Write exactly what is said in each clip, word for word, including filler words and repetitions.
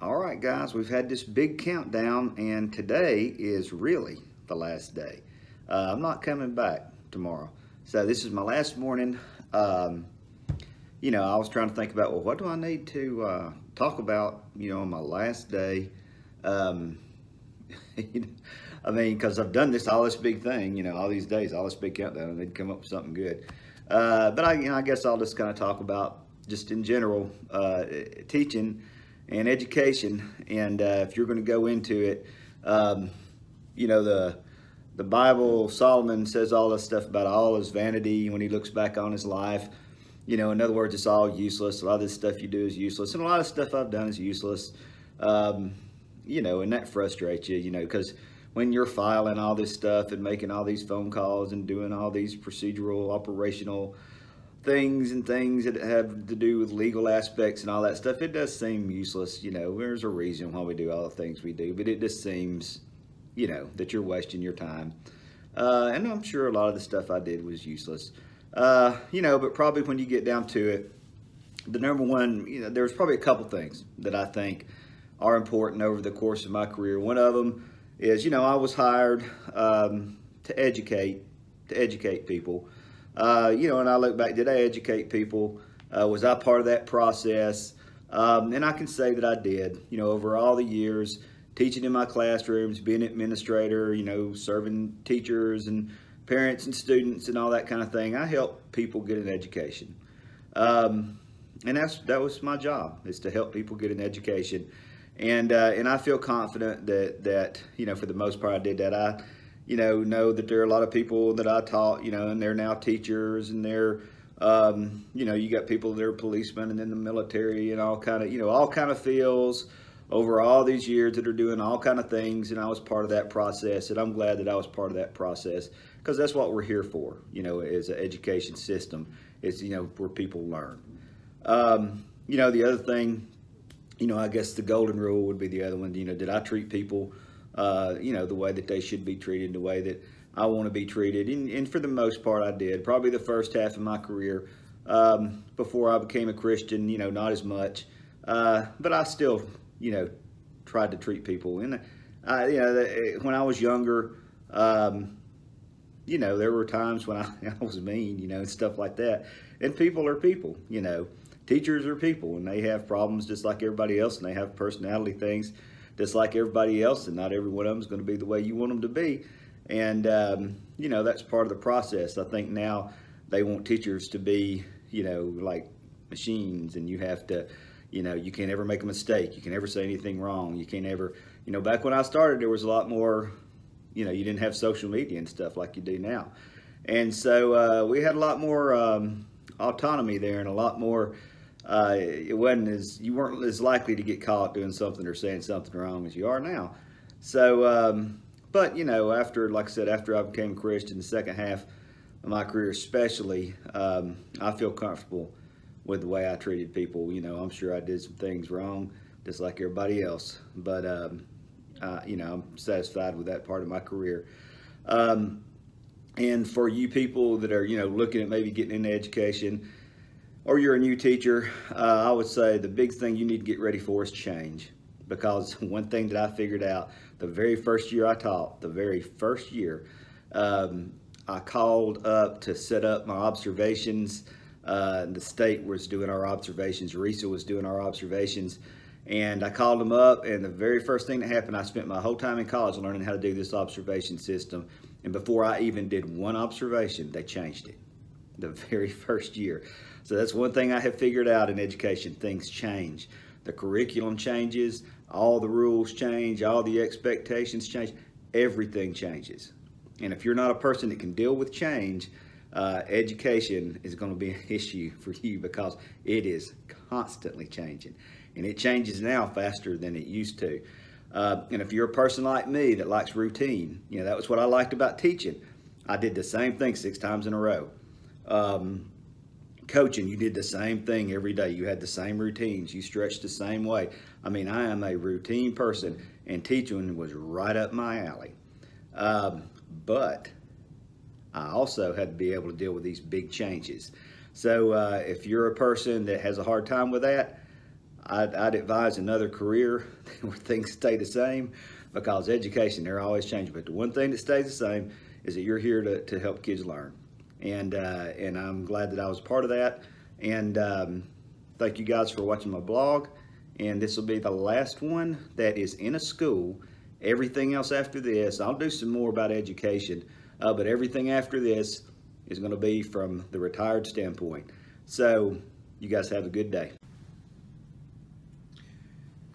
All right, guys, we've had this big countdown, and today is really the last day. Uh, I'm not coming back tomorrow. So this is my last morning. Um, you know, I was trying to think about, well, what do I need to uh, talk about, you know, on my last day? Um, I mean, because I've done this, all this big thing, you know, all these days, all this big countdown, and they'd come up with something good. Uh, but I, you know, I guess I'll just kind of talk about just in general uh, teaching and education. And uh, if you're going to go into it, um, you know, the the Bible, Solomon says all this stuff about all his vanity when he looks back on his life. You know, in other words, it's all useless. A lot of this stuff you do is useless, and a lot of stuff I've done is useless. Um, you know, and that frustrates you, you know, because when you're filing all this stuff and making all these phone calls and doing all these procedural, operational things and things that have to do with legal aspects and all that stuff, it does seem useless. You know, there's a reason why we do all the things we do, but it just seems, you know, that you're wasting your time. Uh, and I'm sure a lot of the stuff I did was useless. Uh, you know, but probably when you get down to it, the number one, you know, there's probably a couple things that I think are important over the course of my career. One of them is, you know, I was hired um, to educate, to educate people. Uh, you know, and I look back, did I educate people? Uh, was I part of that process? Um, and I can say that I did, you know, over all the years, teaching in my classrooms, being an administrator, you know, serving teachers and parents and students and all that kind of thing. I help people get an education. Um, and that's, that was my job, is to help people get an education. And, uh, and I feel confident that, that, you know, for the most part I did that. I, you know, know that there are a lot of people that I taught, you know, and they're now teachers, and they're, um, you know, you got people that are policemen and in the military and all kind of, you know, all kind of fields over all these years that are doing all kind of things. And I was part of that process, and I'm glad that I was part of that process, because that's what we're here for, you know, is an education system. It's, you know, where people learn. Um, you know, the other thing, you know, I guess the golden rule would be the other one. You know, did I treat people, uh, you know, the way that they should be treated, the way that I want to be treated? And, and for the most part, I did. Probably the first half of my career, um, before I became a Christian, you know, not as much. Uh, but I still, you know, tried to treat people. And, I, you know, when I was younger, um, you know, there were times when I, I was mean, you know, and stuff like that. And people are people, you know. Teachers are people, and they have problems just like everybody else, and they have personality things just like everybody else, and not every one of them is going to be the way you want them to be. And, um, you know, that's part of the process. I think now they want teachers to be, you know, like machines, and you have to, you know, you can't ever make a mistake. You can never say anything wrong. You can't ever, you know, back when I started, there was a lot more, you know, you didn't have social media and stuff like you do now. And so uh, we had a lot more um, autonomy there, and a lot more, Uh, it wasn't as, you weren't as likely to get caught doing something or saying something wrong as you are now. So, um, but you know, after, like I said, after I became a Christian, the second half of my career especially, um, I feel comfortable with the way I treated people. You know, I'm sure I did some things wrong just like everybody else, but, um, uh, you know, I'm satisfied with that part of my career. Um, and for you people that are, you know, looking at maybe getting into education, or you're a new teacher, uh, I would say the big thing you need to get ready for is change. Because one thing that I figured out the very first year I taught, the very first year, um, I called up to set up my observations. Uh, the state was doing our observations, R E S A was doing our observations, and I called them up, and the very first thing that happened, I spent my whole time in college learning how to do this observation system, and before I even did one observation, they changed it. The very first year. So that's one thing I have figured out in education. Things change. The curriculum changes. All the rules change. All the expectations change. Everything changes. And if you're not a person that can deal with change, uh, education is going to be an issue for you, because it is constantly changing. And it changes now faster than it used to. Uh, and if you're a person like me that likes routine, you know, that was what I liked about teaching. I did the same thing six times in a row. Um, coaching, you did the same thing every day. You had the same routines. You stretched the same way. I mean, I am a routine person, and teaching was right up my alley. Um, but I also had to be able to deal with these big changes. So uh, if you're a person that has a hard time with that, I'd, I'd advise another career where things stay the same, because education, they're always changing. But the one thing that stays the same is that you're here to, to help kids learn. And, uh, and I'm glad that I was part of that. And um, thank you guys for watching my blog. And this will be the last one that is in a school. Everything else after this, I'll do some more about education, uh, but everything after this is going to be from the retired standpoint. So you guys have a good day.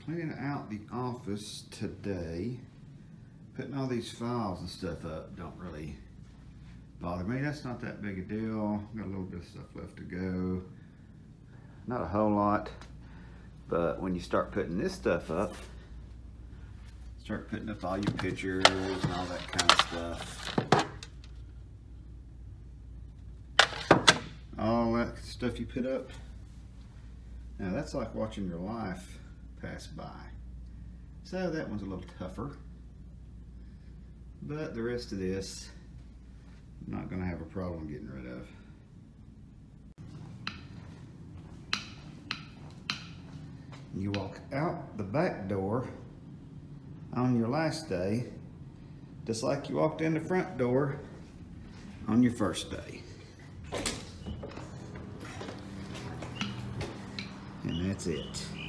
Clearing out the office today, putting all these files and stuff up don't really bother me. That's not that big a deal. Got a little bit of stuff left to go. Not a whole lot, but when you start putting this stuff up, start putting up all your pictures and all that kind of stuff. All that stuff you put up. Now that's like watching your life pass by. So that one's a little tougher. But the rest of this, I'm not gonna have a problem getting rid of. You walk out the back door on your last day, just like you walked in the front door on your first day. And that's it.